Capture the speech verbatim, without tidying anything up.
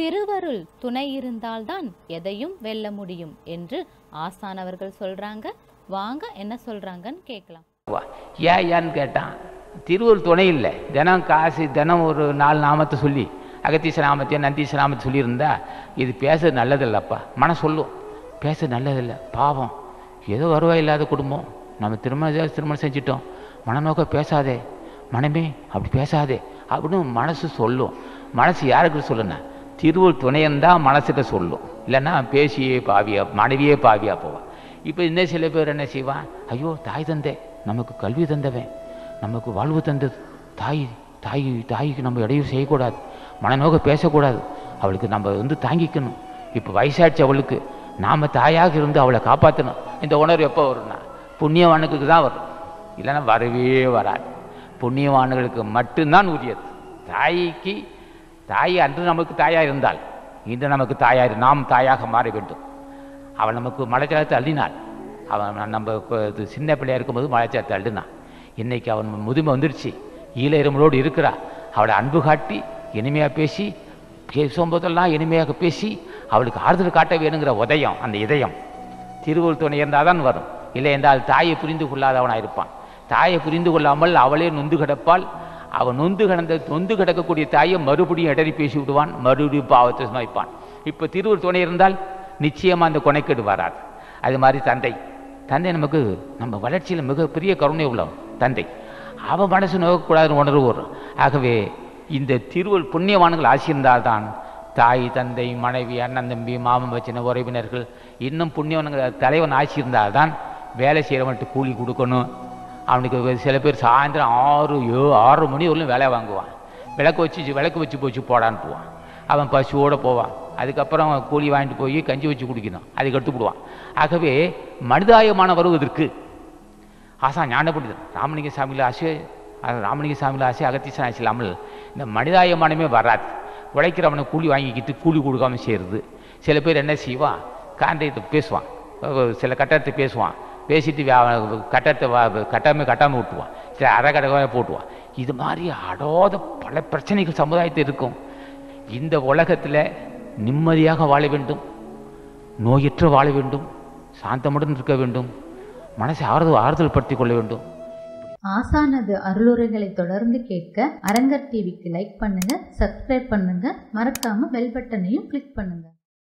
திருவருள் துணை இருந்தால்தான் எதையும் வெல்ல முடியும் என்று ஆசானவர்கள் சொல்றாங்க. வாங்க என்ன சொல்றாங்கன்னு கேட்கலாம். ஏன்னு கேட்டான், திருவருள் துணை இல்லை. தினம் காசு தினம் ஒரு நாலு நாமத்தை சொல்லி அகத்தீச நாமத்தையும் நந்தீச நாமத்தை சொல்லியிருந்தா இது பேசுறது நல்லதில்லப்பா. மன சொல்லும் பேசுறது நல்லதில்லை, பாவம், ஏதோ வருவாய் இல்லாத குடும்பம், நம்ம திருமணம் திருமணம் செஞ்சிட்டோம், மனநோக்க பேசாதே, மனமே அப்படி பேசாதே அப்படின்னு மனசு சொல்லும். மனசு யாருக்கு சொல்லுன்னா திருவருள் துணையந்தான் மனசுக்கு சொல்லும். இல்லைன்னா பேசியே பாவியா மனைவியே பாவியாக போவான். இப்போ இன்னும் சில பேர் என்ன செய்வான், ஐயோ தாய் தந்தை நமக்கு கல்வி தந்தவன், நமக்கு வாழ்வு தந்தது தாய், தாய் தாய்க்கு நம்ம இடையூறு செய்யக்கூடாது, மனநோக்க பேசக்கூடாது, அவளுக்கு நம்ம வந்து தாங்கிக்கணும், இப்போ வயசாட்சி அவளுக்கு, நாம் தாயாக இருந்து அவளை காப்பாற்றணும். இந்த உணர்வு எப்போ வரும்னா புண்ணியவானுக்கு தான் வரும், இல்லைன்னா வரவே வராது. புண்ணியவானுகளுக்கு மட்டும்தான் உரியது. தாய்க்கு தாய் அன்று நமக்கு தாயாக இருந்தால் இன்று நமக்கு தாயாக நாம் தாயாக மாற வேண்டும். அவள் நமக்கு மலைச்சாரத்தை அள்ளினாள், அவன் நம்ம சின்ன பிள்ளையாக இருக்கும்போது மலைச்சாரத்தை அள்ளினான், இன்றைக்கி அவன் முதுமை வந்துருச்சு, ஈழ இருமலோடு இருக்கிறா, அவளை அன்பு காட்டி இனிமையாக பேசி பேசும்போதெல்லாம் இனிமையாக பேசி அவளுக்கு ஆறுதல் காட்ட வேணுங்கிற உதயம், அந்த இதயம் திருவருள் துணை இருந்தால் தான் வரும். இல்லை என்றால் தாயை புரிந்து கொள்ளாதவனாக இருப்பான். தாயை புரிந்து கொள்ளாமல் அவளே நொந்து கிடப்பால், அவன் நொந்து கிடந்த நொந்து கிடக்கக்கூடிய தாயை மறுபடியும் இடறி பேசி விடுவான், மறுபடியும் பாவத்தை சமைப்பான். இப்போ திருவருள் துணை இருந்தால் நிச்சயமாக அந்த கொனைக்கேடு வராது. அது மாதிரி தந்தை, தந்தை நமக்கு நம்ம வளர்ச்சியில் மிகப்பெரிய கருணை உள்ளவன் தந்தை, அவன் மனசு நோக்கக்கூடாதுன்னு உணர்வு வரும். ஆகவே இந்த திருவருள் புண்ணியவான்கள் ஆசியிருந்தால்தான் தாய் தந்தை மனைவி அண்ணன் தம்பி மாமன் வச்சின உறவினர்கள் இன்னும் புண்ணியவான்கள் தலைவன் ஆசியிருந்தால்தான் வேலை செய்கிறவன்ட்டு கூலி கொடுக்கணும். அவனுக்கு சில பேர் சாயந்தரம் ஆறு ஏ ஆறு மணி வரலும் வேலை வாங்குவான், விளக்கு வச்சு விளக்கு வச்சு போச்சு போடான்னு போவான், அவன் பசுவோடு போவான், அதுக்கப்புறம் கூலி வாங்கிட்டு போய் கஞ்சி வச்சு குடிக்கணும், அதுக்கு எடுத்துக்கிடுவான். ஆகவே மனிதாயமான வருவதற்கு ஆசா ஞானப்படுத்தன் ராமலிங்க சாமியில் ஆசை, ராமலிங்க சாமியில் ஆசை, அகத்தீசன் ஆசை இல்லாமல் இந்த மனிதாயமானமே வராது. உழைக்கிறவனை கூலி வாங்கிக்கிட்டு கூலி கொடுக்காமல் செய்கிறது. சில பேர் என்ன செய்வான், கான்ட்ராக்டை பேசுவான், சில கட்டத்தை பேசுவான், பேசிட்டு கட்டத்தை கட்டாமல் கட்டாமல் விட்டுவான், சில அரை கடகமாக போட்டுவான். இது மாதிரி அடாத பல பிரச்சனைகள் சமுதாயத்தில் இருக்கும். இந்த உலகத்தில் நிம்மதியாக வாழ வேண்டும், நோயற்று வாழ வேண்டும், சாந்தமுடன் இருக்க வேண்டும், மனசை ஆறுதல் ஆறுதல் படுத்திக் கொள்ள வேண்டும். ஆசானது அருளுரைகளை தொடர்ந்து கேட்க அரங்கர் டிவிக்கு லைக் பண்ணுங்க, சப்ஸ்கிரைப் பண்ணுங்க, மறக்காம பெல் பட்டனையும் கிளிக் பண்ணுங்க.